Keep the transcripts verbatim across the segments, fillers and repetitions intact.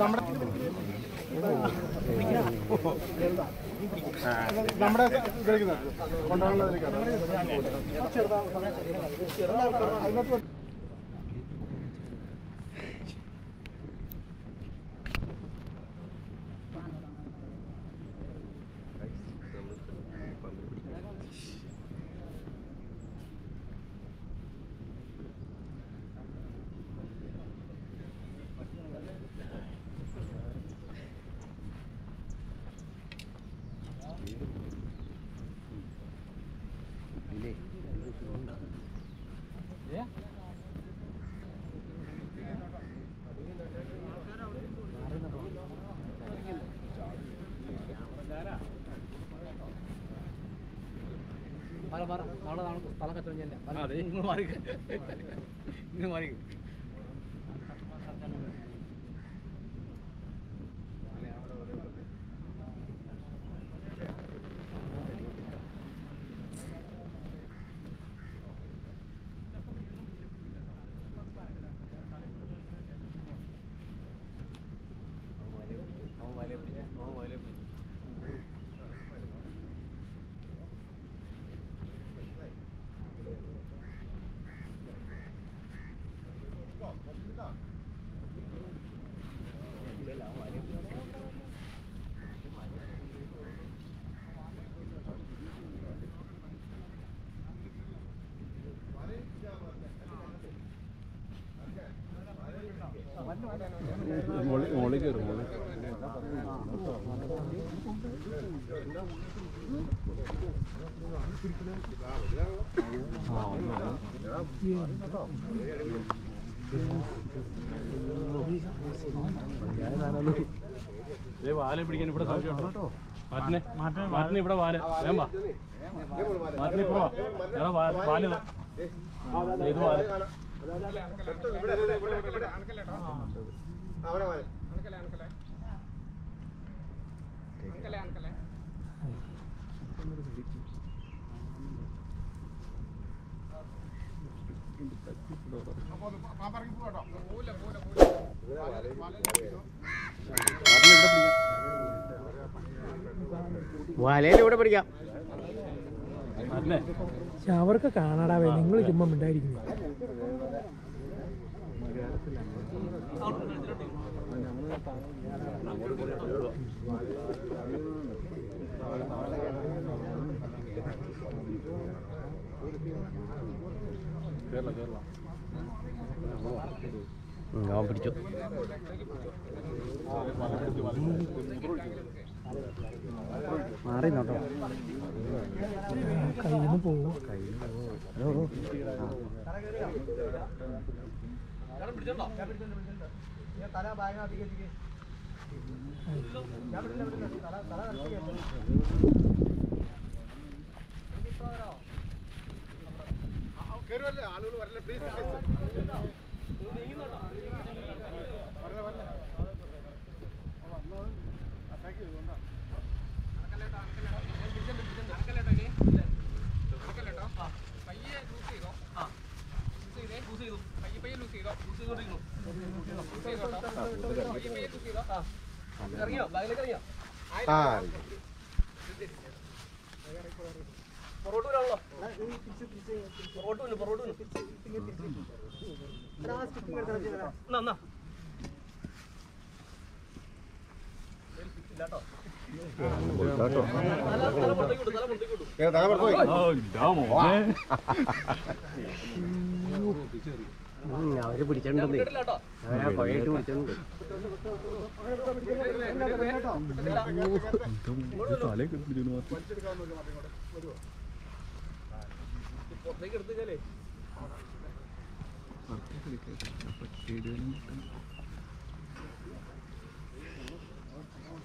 നമ്മുടെ Marah, malah tangan tangan kecilnya nih. Ada, ini mari, ini mari. Mulai ke rumah. Deh, wale begini berapa sahaja. Matne, matne berapa wale? Berapa? Matne berapa? Berapa wale? Itu wale. Awal awal. Angkel ya, angkel ya. Angkel ya, angkel ya. Apa lagi pula dok? Boleh, boleh, boleh. Wah, lele udah pergi ya. Siapa ke Kanada? Ninggal cuma mendai di sini. Ngawang pidicu. Mari noto. Kayu po. Kayu. Halo. Jangan berjalan lah. Ya tara bayang adik adik. Jangan berjalan berjalan. Tara tara adik adik. കേറുവല്ലേ ആളുകൾ വരല്ലേ please നീ നീങ്ങുന്നോട്ടോ വരല്ലേ വരല്ലേ attack ചെയ്തോണ്ട നടക്കല്ലേട്ടോ നടക്കല്ലേട്ടോ നടക്കല്ലേട്ടോ പയ്യെ loose ചെയ്തോ ആ loose ചെയ്തേ loose ചെയ്തു പയ്യെ പയ്യെ ലൂസ് ചെയ്തോ ലൂസ് ചെയ്തോണ്ടിരുന്നു പയ്യെ പയ്യെ ലൂസ് ചെയ്തോ ആ ഇറങ്ങിയോ ബാഗിലേക്ക് ഇറങ്ങിയോ ആ പൊറോട്ടൂരാണല്ലോ പൊറോട്ടൂന്ന് പൊറോട്ടൂന്ന് എന്നാ ഇല്ലാട്ടോ ഇല്ലാട്ടോ തല പുറത്തേക്ക് വിടും തല പുറത്തേക്ക് വിടും ഏ തല പുറത്തേക്ക് വിടും ഓ ഡാമോ അവര് പിടിച്ചിട്ടുണ്ടെന്നേ അവരാ കൊഴയിട്ട് പിടിച്ചിട്ടുണ്ട് പുറത്തേക്ക് എടുത്തേക്കല്ലേ അങ്ങോട്ടോ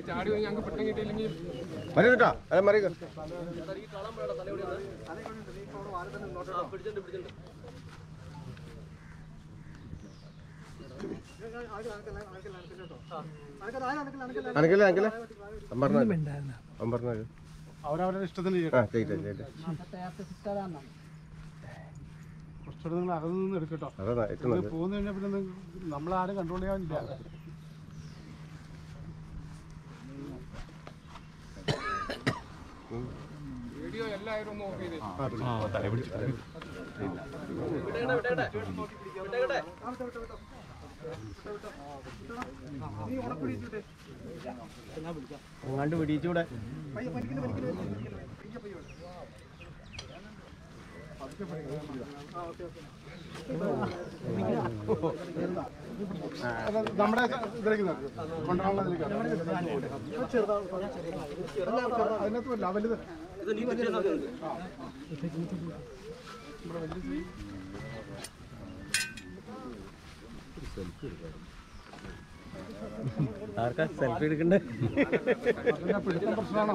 Anaknya video എല്ലാവരും നോക്കി ഇത് ആ തല പിടിച്ചു തല വിടേണ്ട വിടേണ്ട വിടേണ്ട ആമത്തെ വിട്ടോ വിട്ടോ നീ ഓട പിടിച്ചിട്ട് ഞാൻ വിളിക്കാം അങ്ങാണ്ട് പിടിച്ചൂടെ പയ്യ പനിക്കുന്നു പനിക്കുന്നു പയ്യ പയ്യ പതുക്കെ പനിക്കുന്നു ആ ഓക്കേ നമ്മുടെ ഇതിലേക്ക് കൊണ്ടുപോകാനുള്ള ആർക്കാ സെൽഫി എടുക്കണ്ടേ പ്രശ്നമാണോ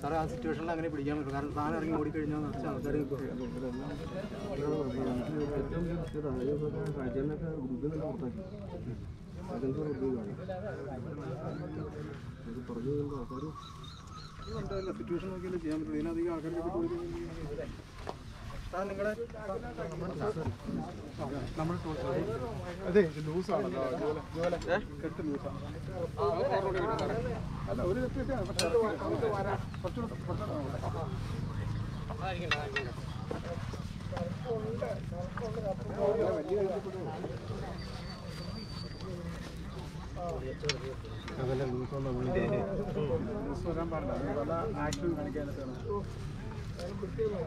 karena situasinya agak berbeda, karena tanah orang yang mudik kerjanya macam apa dari itu. Udah udah udah Sare kalau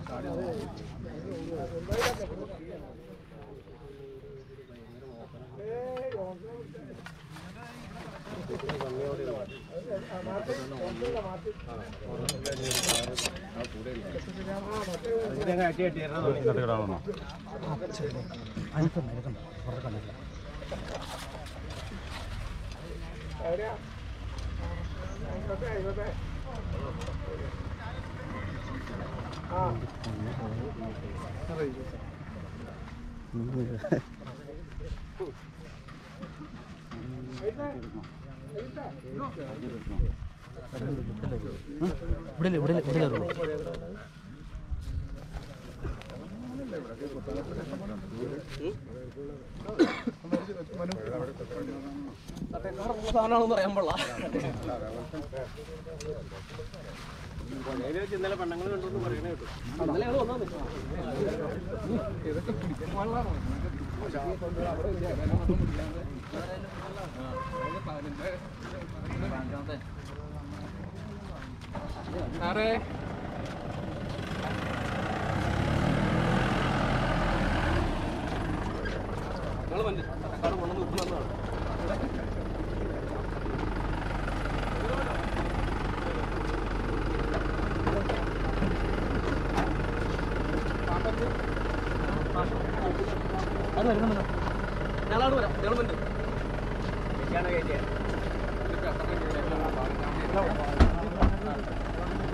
mandi kalau mau nunggu mana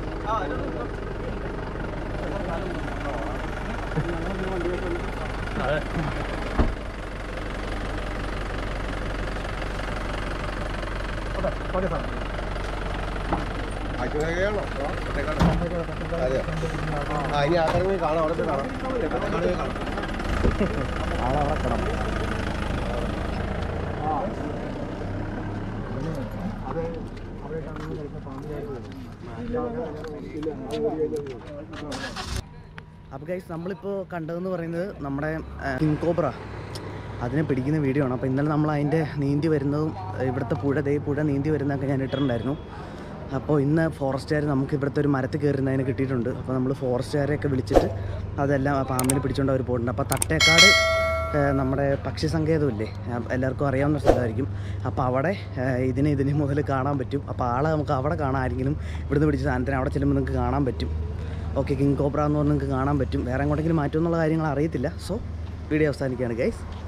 Oke, oke, oke. അപ്പോൾ ഗൈസ് നമ്മളിപ്പോൾ കണ്ടതെന്ന് പറയുന്നത് നമ്മുടെ കിങ് കോബ്ര അതിനെ പിടിക്കുന്ന video ആണ്. അപ്പോൾ ഇന്നലെ നമ്മൾ അതിൻ്റെ നീന്തി വരുന്നതും ഇവിടുത്തെ പുഴ ദേ പുഴ നീന്തി വരുന്നതൊക്കെ ഞാൻ ഇട്ടിട്ടുണ്ടായിരുന്നു. അപ്പോൾ ഇന്ന് ഫോറസ്റ്റുകാർ നമുക്ക് ഇവിടുത്തെ ഒരു മരത്തിൽ കയറുന്നതിന് കിട്ടിയിട്ടുണ്ട്. അപ്പോൾ നമ്മൾ ഫോറസ്റ്റുകാരെയൊക്കെ വിളിച്ചിട്ട് അതെല്ലാം പാമ്പിനെ പിടിച്ചുകൊണ്ട് അവർ പോയിട്ടുണ്ട്. അപ്പോൾ തട്ടേക്കാട് നമ്മുടെ പക്ഷി സങ്കേതമില്ലേ, എല്ലാവർക്കും അറിയാവുന്ന സ്ഥലമായിരിക്കും. അപ്പോൾ അവിടെ ഇതിന് ഇതിന് മുതൽ കാണാൻ പറ്റും. അപ്പോൾ ആളെ നമുക്ക് അവിടെ കാണാൻ ആരെങ്കിലും ഇവിടുന്ന് പിടിച്ച സാധനത്തിന് അവിടെ ചെല്ലുമ്പോൾ നിങ്ങൾക്ക് കാണാൻ പറ്റും. ഓക്കെ, കിങ് കോബ്ര എന്ന് പറഞ്ഞാൽ നിങ്ങൾക്ക് കാണാൻ പറ്റും. വേറെ എങ്ങോട്ടെങ്കിലും മാറ്റുമെന്നുള്ള കാര്യങ്ങൾ അറിയത്തില്ല. സോ വീഡിയോ അവസാനിക്കുകയാണ് ഗൈസ്.